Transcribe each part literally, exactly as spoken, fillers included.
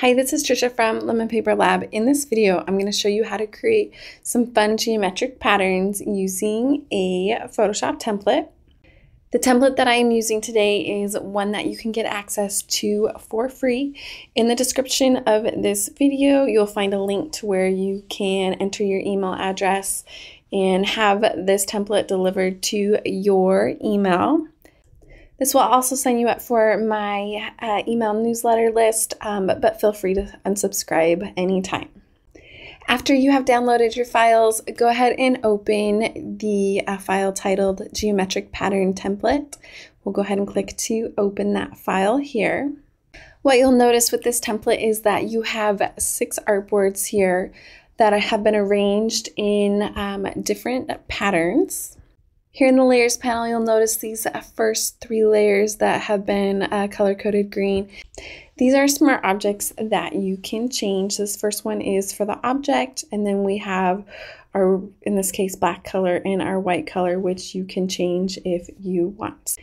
Hi, this is Trisha from Lemon Paper Lab. In this video, I'm going to show you how to create some fun geometric patterns using a Photoshop template. The template that I am using today is one that you can get access to for free. In the description of this video, you'll find a link to where you can enter your email address and have this template delivered to your email. This will also sign you up for my uh, email newsletter list, um, but feel free to unsubscribe anytime. After you have downloaded your files, go ahead and open the uh, file titled Geometric Pattern Template. We'll go ahead and click to open that file here. What you'll notice with this template is that you have six artboards here that have been arranged in um, different patterns. Here in the layers panel, you'll notice these first three layers that have been uh, color-coded green. These are smart objects that you can change. This first one is for the object, and then we have our, in this case, black color and our white color, which you can change if you want.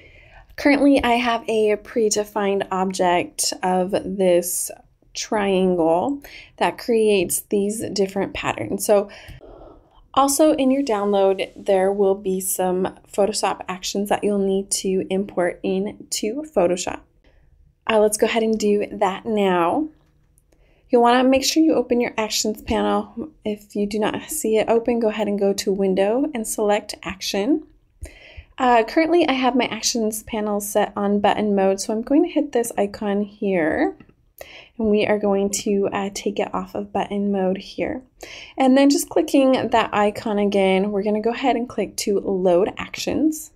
Currently, I have a predefined object of this triangle that creates these different patterns. So also in your download, there will be some Photoshop actions that you'll need to import into Photoshop. Uh, let's go ahead and do that now. You'll want to make sure you open your Actions panel. If you do not see it open, go ahead and go to Window and select Action. Uh, currently, I have my Actions panel set on button mode, so I'm going to hit this icon here. And we are going to uh, take it off of button mode here. And then just clicking that icon again, we're going to go ahead and click to load actions.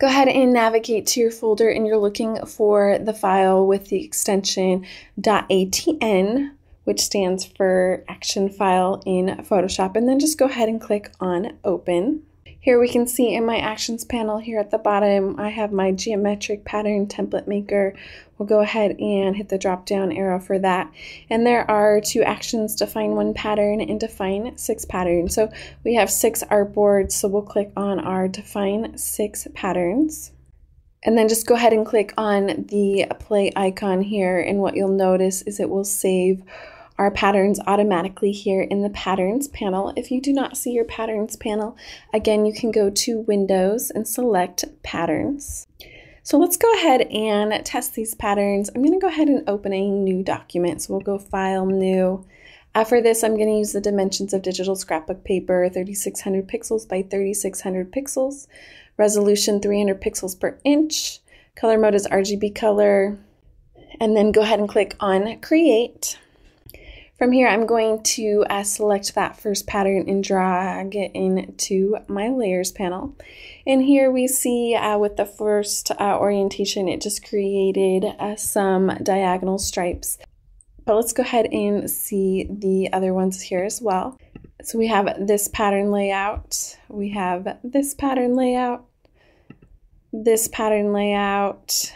Go ahead and navigate to your folder and you're looking for the file with the extension .atn, which stands for action file in Photoshop. And then just go ahead and click on open. Here we can see in my actions panel here at the bottom, I have my geometric pattern template maker. We'll go ahead and hit the drop down arrow for that. And there are two actions, define one pattern and define six patterns. So we have six artboards, so we'll click on our define six patterns. And then just go ahead and click on the play icon here. And what you'll notice is it will save our patterns automatically here in the patterns panel. If you do not see your patterns panel, again, you can go to Windows and select patterns. So let's go ahead and test these patterns. I'm going to go ahead and open a new document. So we'll go File, New. Uh, for this, I'm going to use the dimensions of digital scrapbook paper, thirty-six hundred pixels by thirty-six hundred pixels, resolution three hundred pixels per inch, color mode is R G B color, and then go ahead and click on Create. From here, I'm going to uh, select that first pattern and drag it into my layers panel. And here we see uh, with the first uh, orientation, it just created uh, some diagonal stripes. But let's go ahead and see the other ones here as well. So we have this pattern layout, we have this pattern layout, this pattern layout,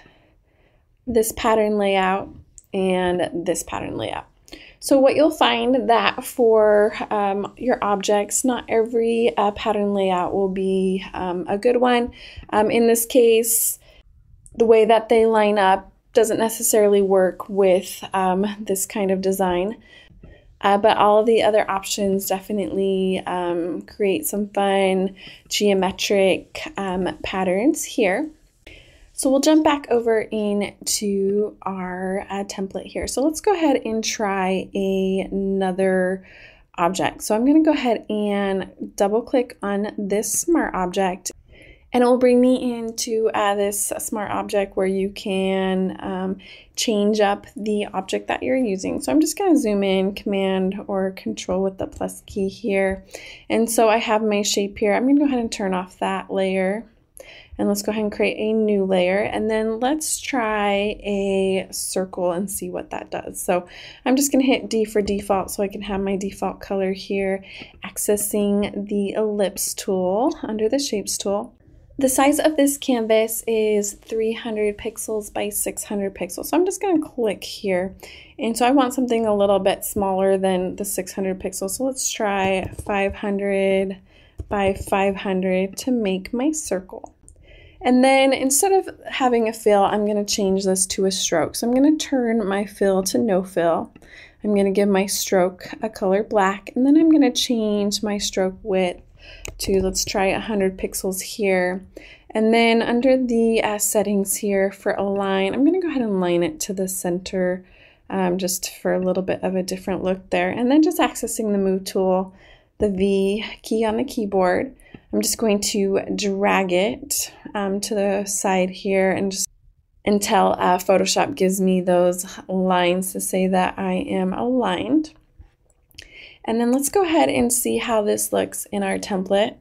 this pattern layout, and this pattern layout. So what you'll find that for um, your objects, not every uh, pattern layout will be um, a good one. Um, in this case, the way that they line up doesn't necessarily work with um, this kind of design. Uh, but all of the other options definitely um, create some fun geometric um, patterns here. So we'll jump back over into our uh, template here. So let's go ahead and try a, another object. So I'm gonna go ahead and double click on this smart object and it will bring me into uh, this smart object where you can um, change up the object that you're using. So I'm just gonna zoom in, Command or Control with the plus key here. And so I have my shape here. I'm gonna go ahead and turn off that layer. And let's go ahead and create a new layer and then let's try a circle and see what that does. So I'm just going to hit D for default so I can have my default color here, accessing the ellipse tool under the shapes tool. The size of this canvas is three hundred pixels by six hundred pixels. So I'm just going to click here. And so I want something a little bit smaller than the six hundred pixels. So let's try five hundred by five hundred to make my circle. And then instead of having a fill, I'm going to change this to a stroke. So I'm going to turn my fill to no fill. I'm going to give my stroke a color black, and then I'm going to change my stroke width to, let's try one hundred pixels here. And then under the uh, settings here for align, I'm going to go ahead and line it to the center um, just for a little bit of a different look there. And then just accessing the move tool, the V key on the keyboard, I'm just going to drag it um, to the side here and just until uh, Photoshop gives me those lines to say that I am aligned. And then let's go ahead and see how this looks in our template.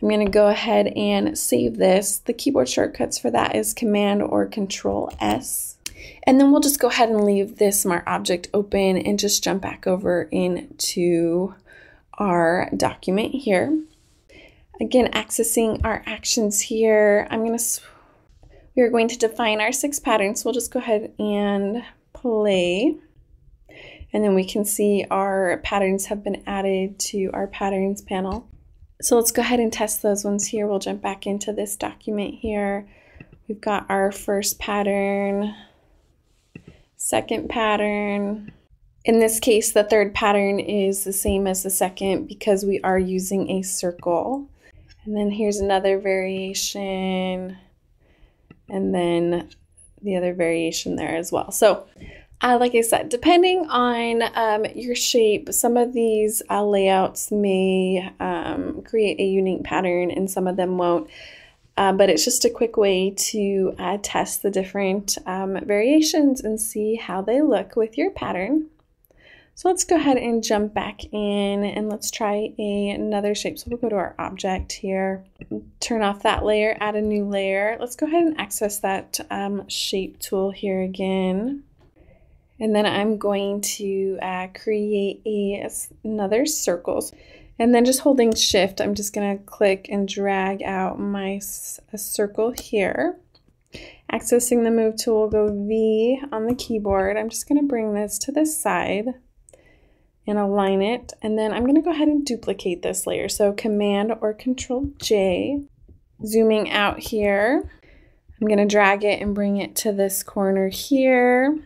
I'm going to go ahead and save this. The keyboard shortcuts for that is Command or Control S. And then we'll just go ahead and leave this Smart Object open and just jump back over into our document here. Again, accessing our actions here, I'm going to We're going to define our six patterns. We'll just go ahead and play. And then we can see our patterns have been added to our patterns panel. So let's go ahead and test those ones here. We'll jump back into this document here. We've got our first pattern, second pattern. In this case, the third pattern is the same as the second because we are using a circle. And then here's another variation. And then the other variation there as well. So uh, like I said, depending on um, your shape, some of these uh, layouts may um, create a unique pattern and some of them won't. Uh, but it's just a quick way to uh, test the different um, variations and see how they look with your pattern. So let's go ahead and jump back in and let's try a, another shape. So we'll go to our object here, turn off that layer, add a new layer. Let's go ahead and access that um, shape tool here again. And then I'm going to uh, create a, another circle. And then just holding shift, I'm just going to click and drag out my a circle here. Accessing the move tool, go V on the keyboard. I'm just going to bring this to this side and align it, and then I'm going to go ahead and duplicate this layer. So Command or Control J. Zooming out here, I'm going to drag it and bring it to this corner here.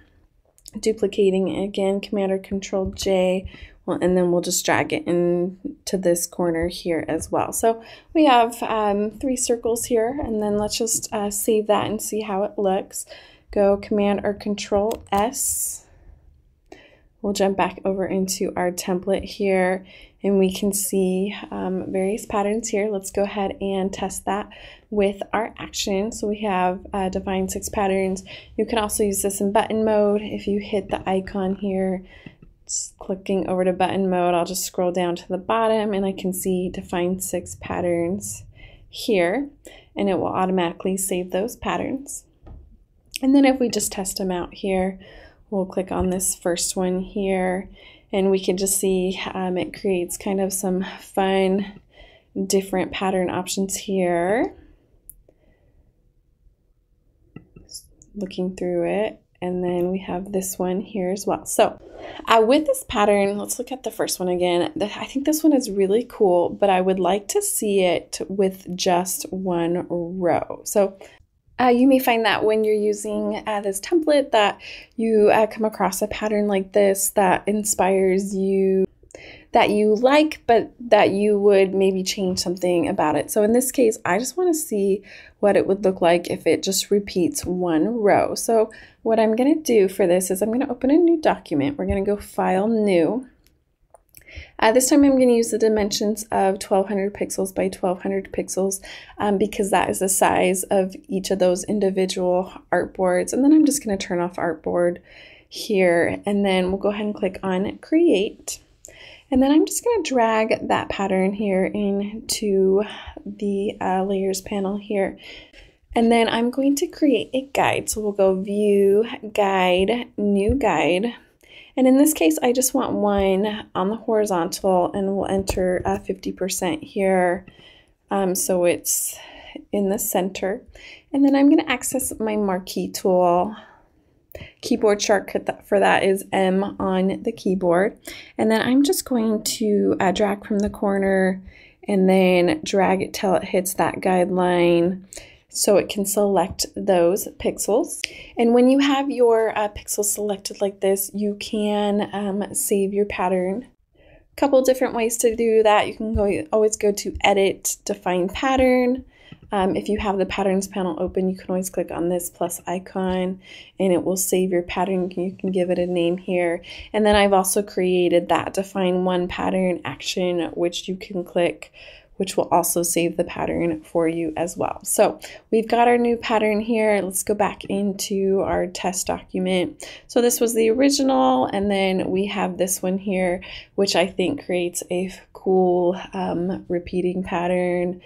Duplicating again, Command or Control J, well, and then we'll just drag it into this corner here as well. So we have um, three circles here, and then let's just uh, save that and see how it looks. Go Command or Control S. We'll jump back over into our template here and we can see um, various patterns here. Let's go ahead and test that with our action. So we have uh, define six patterns. You can also use this in button mode. If you hit the icon here, just clicking over to button mode, I'll just scroll down to the bottom and I can see define six patterns here, and it will automatically save those patterns. And then if we just test them out here, we'll click on this first one here and we can just see um, it creates kind of some fun different pattern options here. Just looking through it, and then we have this one here as well. So uh, with this pattern, let's look at the first one again. I think this one is really cool, but I would like to see it with just one row. So Uh, you may find that when you're using uh, this template that you uh, come across a pattern like this that inspires you, that you like, but that you would maybe change something about it. So in this case, I just want to see what it would look like if it just repeats one row. So what I'm going to do for this is I'm going to open a new document. We're going to go File, New. Uh, this time I'm going to use the dimensions of twelve hundred pixels by twelve hundred pixels um, because that is the size of each of those individual artboards. And then I'm just going to turn off artboard here, and then we'll go ahead and click on create. And then I'm just going to drag that pattern here into the uh, layers panel here. And then I'm going to create a guide. So we'll go view, guide, new guide. And in this case, I just want one on the horizontal, and we'll enter uh, fifty percent here, um, so it's in the center. And then I'm going to access my marquee tool. Keyboard shortcut for that is M on the keyboard. And then I'm just going to uh, drag from the corner and then drag it till it hits that guideline. so it can select those pixels. And when you have your uh, pixels selected like this, you can um, save your pattern. A couple different ways to do that. You can go, always go to Edit, Define Pattern. Um, if you have the Patterns panel open, you can always click on this plus icon and it will save your pattern. You can give it a name here. And then I've also created that Define One Pattern action, which you can click, which will also save the pattern for you as well. So we've got our new pattern here. Let's go back into our test document. So this was the original, and then we have this one here, which I think creates a cool um, repeating pattern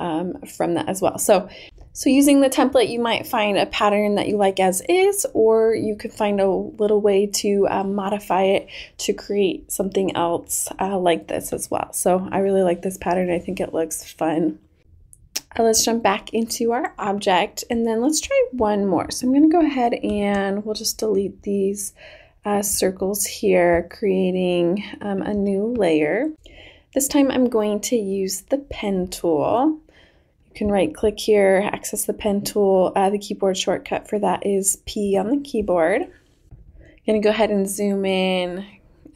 um, from that as well. So, so using the template, you might find a pattern that you like as is, or you could find a little way to uh, modify it to create something else uh, like this as well. So I really like this pattern. I think it looks fun. Uh, let's jump back into our object, and then let's try one more. So I'm going to go ahead and we'll just delete these uh, circles here, creating um, a new layer. This time I'm going to use the pen tool. You can right click here, access the pen tool. Uh, the keyboard shortcut for that is P on the keyboard. I'm gonna go ahead and zoom in,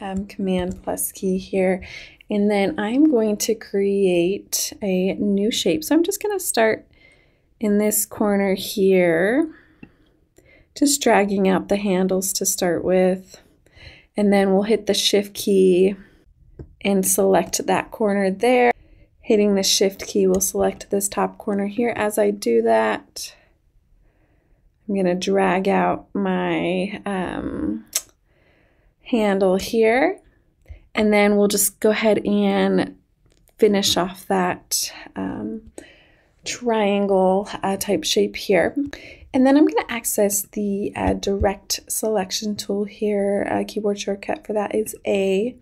um, Command plus key here. And then I'm going to create a new shape. So I'm just gonna start in this corner here, just dragging out the handles to start with. And then we'll hit the Shift key and select that corner there. Hitting the Shift key will select this top corner here. As I do that, I'm going to drag out my um, handle here, and then we'll just go ahead and finish off that um, triangle uh, type shape here. And then I'm going to access the uh, direct selection tool here. Uh, keyboard shortcut for that is A.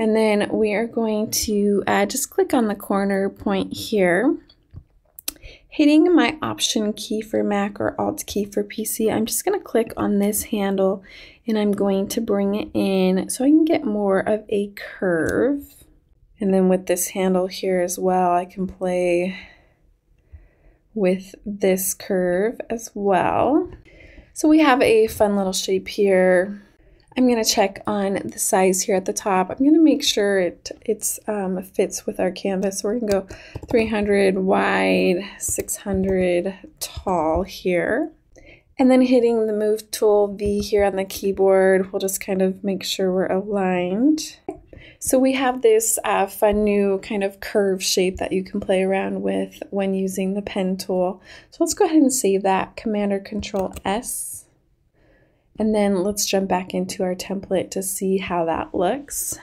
And then we are going to uh, just click on the corner point here. Hitting my Option key for Mac or Alt key for P C, I'm just going to click on this handle and I'm going to bring it in so I can get more of a curve. And then with this handle here as well, I can play with this curve as well. So we have a fun little shape here. I'm going to check on the size here at the top. I'm going to make sure it it's, um, fits with our canvas. So we're going to go three hundred wide, six hundred tall here. And then hitting the Move tool V here on the keyboard, we'll just kind of make sure we're aligned. So we have this uh, fun new kind of curve shape that you can play around with when using the pen tool. So let's go ahead and save that. Command or Control S. And then let's jump back into our template to see how that looks.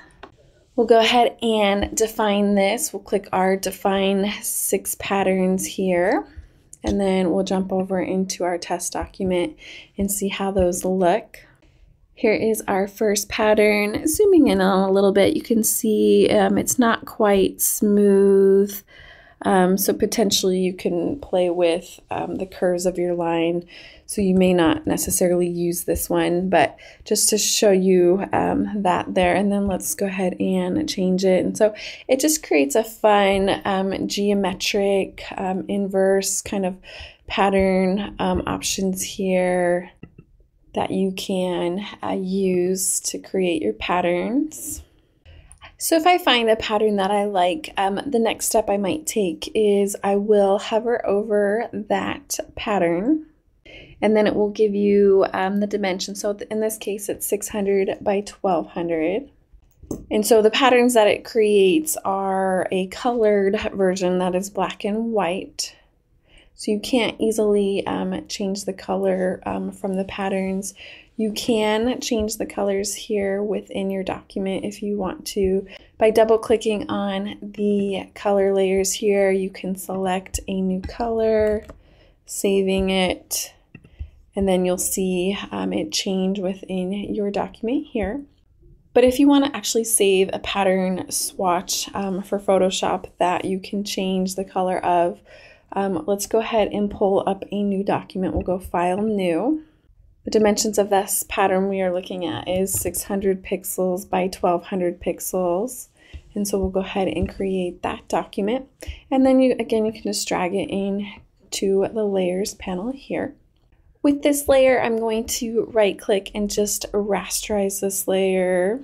We'll go ahead and define this. We'll click our Define Six Patterns here. And then we'll jump over into our test document and see how those look. Here is our first pattern. Zooming in on a little bit, you can see um, it's not quite smooth. Um, so potentially you can play with um, the curves of your line, so you may not necessarily use this one, but just to show you um, that there. And then let's go ahead and change it. And so it just creates a fun um, geometric um, inverse kind of pattern um, options here that you can uh, use to create your patterns. So if I find a pattern that I like, um, the next step I might take is I will hover over that pattern, and then it will give you um, the dimension. So in this case, it's six hundred by twelve hundred. And so the patterns that it creates are a colored version that is black and white. So you can't easily um, change the color um, from the patterns. You can change the colors here within your document if you want to. By double-clicking on the color layers here, you can select a new color, saving it, and then you'll see um, it change within your document here. But if you want to actually save a pattern swatch um, for Photoshop that you can change the color of, Um, let's go ahead and pull up a new document. We'll go File, New. The dimensions of this pattern we are looking at is six hundred pixels by twelve hundred pixels. And so we'll go ahead and create that document. And then you, again, you can just drag it in to the layers panel here. With this layer, I'm going to right click and just rasterize this layer.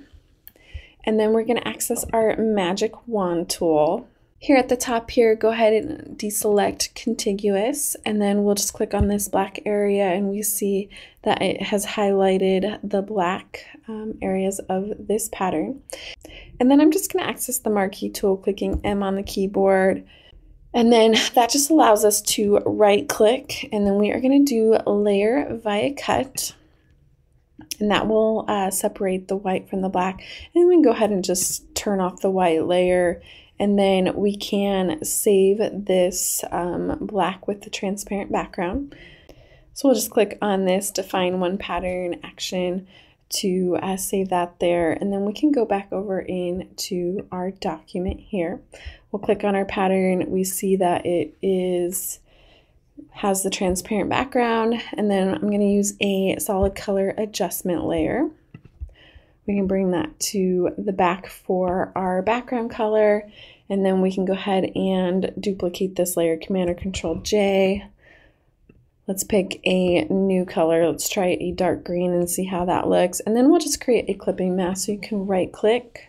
And then we're going to access our magic wand tool. Here at the top here, go ahead and deselect contiguous, and then we'll just click on this black area and we see that it has highlighted the black um, areas of this pattern. And then I'm just going to access the marquee tool, clicking M on the keyboard. And then that just allows us to right click, and then we are going to do layer via cut. And that will uh, separate the white from the black. And we can go ahead and just turn off the white layer. And then we can save this um, black with the transparent background. So we'll just click on this define one pattern action to uh, save that there. And then we can go back over into our document here. We'll click on our pattern. We see that it is has the transparent background, and then I'm going to use a solid color adjustment layer. We can bring that to the back for our background color, and then we can go ahead and duplicate this layer, Command or Control J. Let's pick a new color. Let's try a dark green and see how that looks. And then we'll just create a clipping mask. So you can right click,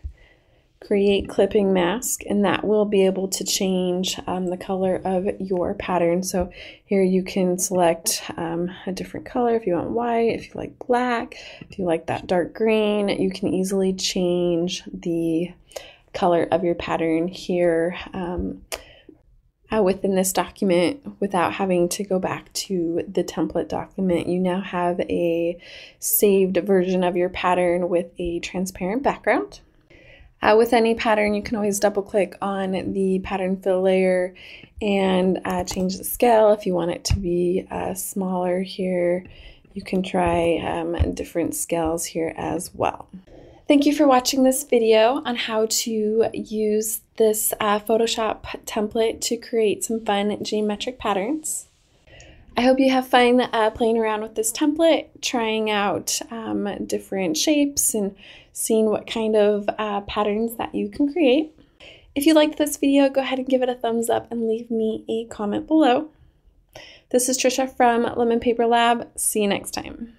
create clipping mask, and that will be able to change um, the color of your pattern. So here you can select um, a different color if you want white, if you like black, if you like that dark green. You can easily change the color of your pattern here um, uh, within this document without having to go back to the template document. You now have a saved version of your pattern with a transparent background. Uh, with any pattern, you can always double click on the pattern fill layer and uh, change the scale if you want it to be uh, smaller here. You can try um, different scales here as well. Thank you for watching this video on how to use this uh, Photoshop template to create some fun geometric patterns. I hope you have fun uh, playing around with this template, trying out um, different shapes and seeing what kind of uh, patterns that you can create. If you liked this video, go ahead and give it a thumbs up and leave me a comment below. This is Trisha from Lemon Paper Lab. See you next time.